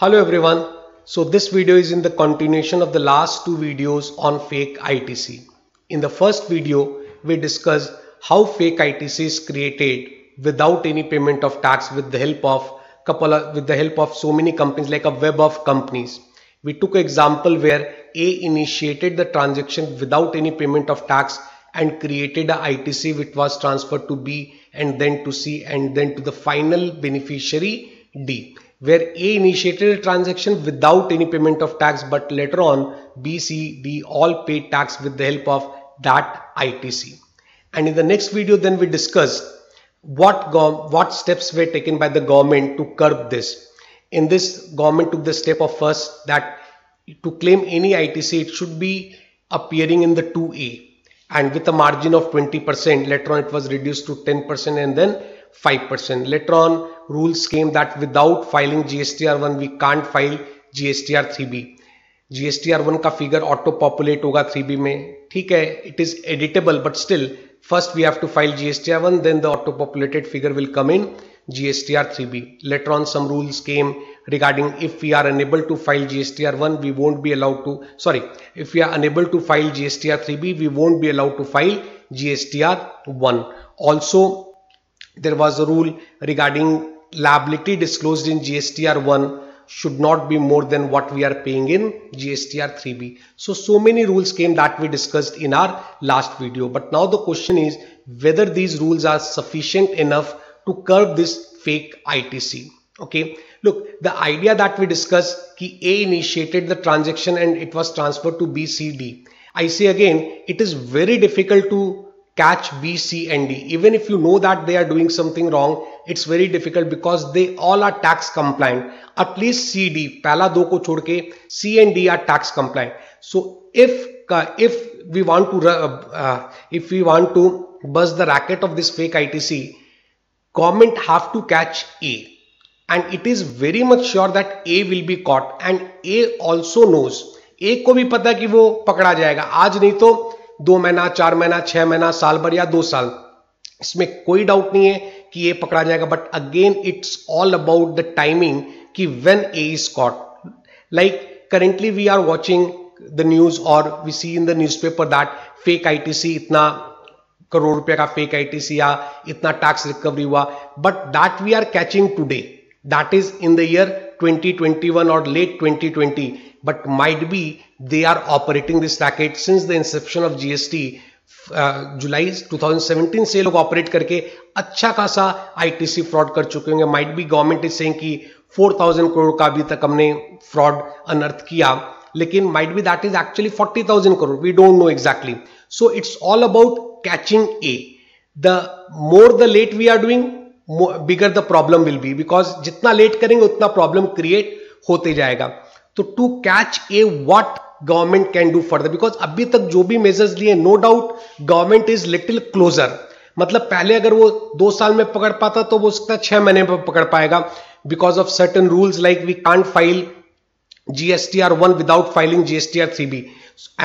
Hello everyone, so this video is in the continuation of the last two videos on fake ITC. In the first video, we discussed how fake ITC is created without any payment of tax with the help of so many companies, like a web of companies. We took an example where A initiated the transaction without any payment of tax and created an ITC which was transferred to B and then to C and then to the final beneficiary D. Where A initiated a transaction without any payment of tax, but later on B, C, D all paid tax with the help of that ITC. And in the next video then we discussed what steps were taken by the government to curb this. In this, government took the step of first that to claim any ITC it should be appearing in the 2A and with a margin of 20%. Later on it was reduced to 10% and then 5%. Later on rules came that without filing GSTR-1 we can't file GSTR-3B. GSTR-1 का figure auto populate होगा 3B में, ठीक है. It is editable but still first we have to file GSTR-1, then the auto populated figure will come in GSTR-3B. Later on some rules came regarding if we are unable to file GSTR-1 we won't be allowed to, if we are unable to file GSTR-3B we won't be allowed to file GSTR-1. Also there was a rule regarding liability disclosed in GSTR-1 should not be more than what we are paying in GSTR-3B. So many rules came that we discussed in our last video. But now the question is whether these rules are sufficient enough to curb this fake ITC. Okay, look, the idea that we discussed ki A initiated the transaction and it was transferred to B, C, D. I say again, it is very difficult to catch B, C and D. Even if you know that they are doing something wrong, it's very difficult because they all are tax compliant. At least C, D, पहला दो को छोड़ के C and D are tax compliant. So if we want to bust the racket of this fake ITC, government have to catch A. And it is very much sure that A will be caught. And A also knows. A को भी पता कि वो पकड़ा जाएगा. आज नहीं तो 2 महीना, 4 महीना, 6 महीना, साल भर या 2 साल, इसमें कोई डाउट नहीं है कि ये पकड़ा जाएगा. But again it's all about the timing कि when a is caught. Like currently we are watching the news और we see in the newspaper that fake ITC, इतना करोड़ रुपए का फेक आईटीसी या इतना टैक्स रिकवरी हुआ. But that we are catching today, that is in the year 2021 or late 2020, but might be they are operating this racket since the inception of GST. जुलाई 2017 से लोग operate करके अच्छा खासा ITC fraud कर चुके होंगे. Might be government is saying कि 4000 करोड़ का अभी तक हमने फ्रॉड अनर्थ किया, लेकिन might be that is actually 40,000 crore. We don't know exactly. So it's all about catching a. The more the late we are doing, bigger the problem will be, because जितना late करेंगे उतना प्रॉब्लम क्रिएट होते जाएगा. तो to catch a what government can do further, because अभी तक जो भी मेजर्स लिए, no doubt government is little closure. मतलब पहले अगर वो 2 साल में पकड़ पाता तो वो उसका 6 महीने में पकड़ पाएगा, because of certain rules like we can't file GSTR-1 without filing GSTR-3B,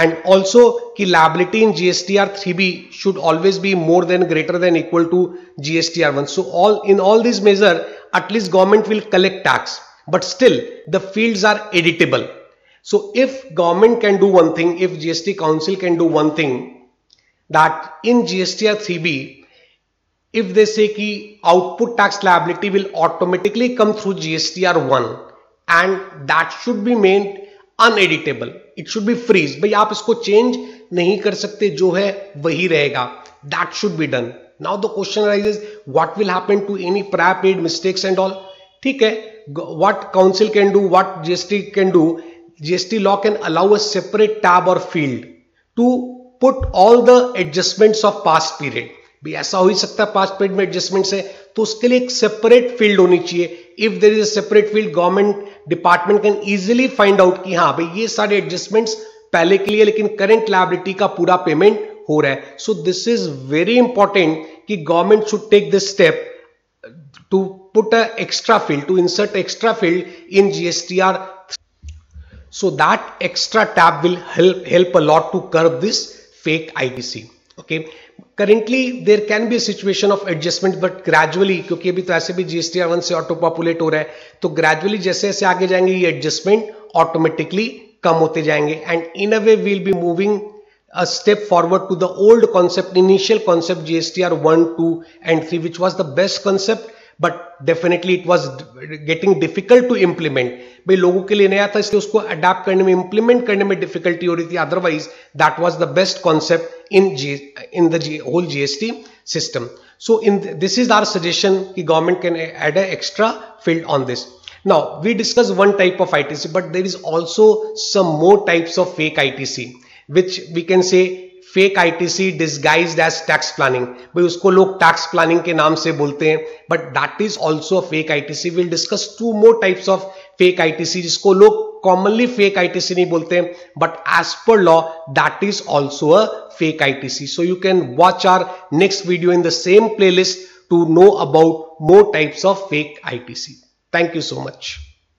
and also ki liability in GSTR-3B should always be more than, greater than, equal to GSTR-1. So all these measures, at least government will collect tax, but still the fields are editable. So if government can do one thing, if GST Council can do one thing, that in GSTR-3B, if they say ki output tax liability will automatically come through GSTR-1. And that should be made uneditable. It should be freeze. भाई आप इसको change नहीं कर सकते, जो है वही रहेगा. That should be done. Now the question arises, what will happen to any prior paid mistakes and all? ठीक है. What council can do, what GST can do? GST law can allow a separate tab or field to put all the adjustments of past period. भी ऐसा हो ही सकता है past period में adjustments है, तो उसके लिए एक सेपरेट फील्ड होनी चाहिए. If there is a separate field, government department can easily find out कि हाँ भाई ये सारे एडजस्टमेंट्स पहले के लिए, लेकिन करंट लायबिलिटी का पूरा पेमेंट हो रहा है. So this is very important कि government should take this step to put a extra field, to insert extra field in GSTR. So that extra tab will help a lot to curb this fake ITC. Okay, currently there can be a situation of adjustment but gradually, क्योंकि अभी तो ऐसे भी GSTR-1 से auto populate हो रहा है, तो ग्रेजुअली जैसे जैसे आगे जाएंगे ये एडजस्टमेंट ऑटोमेटिकली कम होते जाएंगे and in a way we will be moving a step forward to the old concept, initial concept GSTR-1, 2 and 3, which was the best concept but definitely it was getting difficult to implement. भाई लोगों के लिए नया था इसलिए उसको adopt करने में, इम्प्लीमेंट करने में डिफिकल्टी हो रही थी. Otherwise that was the best concept in the whole GST system. So in this is our suggestion कि government can add a extra field on this. Now we discuss one type of ITC but there is also some more types of fake ITC, which we can say fake ITC disguised as tax planning. भाई उसको लोग tax planning के नाम से बोलते हैं, but that is also a fake ITC. We'll discuss two more types of fake ITC जिसको लोग commonly fake ITC नहीं बोलते हैं, but as per law that is also a fake ITC. So you can watch our next video in the same playlist to know about more types of fake ITC. Thank you so much.